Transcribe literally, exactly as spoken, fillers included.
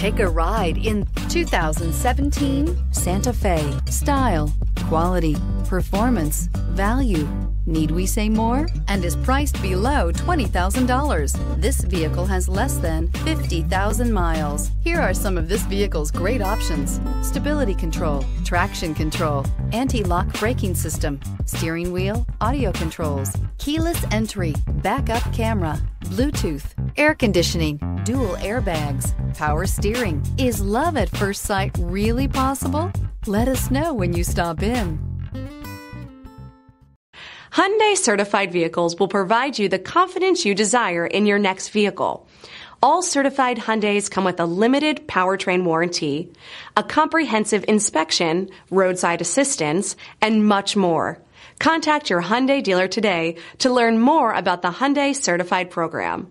Take a ride in two thousand seventeen Santa Fe. Style, quality, performance, value. Need we say more? And is priced below twenty thousand dollars. This vehicle has less than fifty thousand miles. Here are some of this vehicle's great options: stability control, traction control, anti-lock braking system, steering wheel audio controls, keyless entry, backup camera, Bluetooth, air conditioning, dual airbags, power steering. Is love at first sight really possible? Let us know when you stop in. Hyundai certified vehicles will provide you the confidence you desire in your next vehicle. All certified Hyundais come with a limited powertrain warranty, a comprehensive inspection, roadside assistance, and much more. Contact your Hyundai dealer today to learn more about the Hyundai certified program.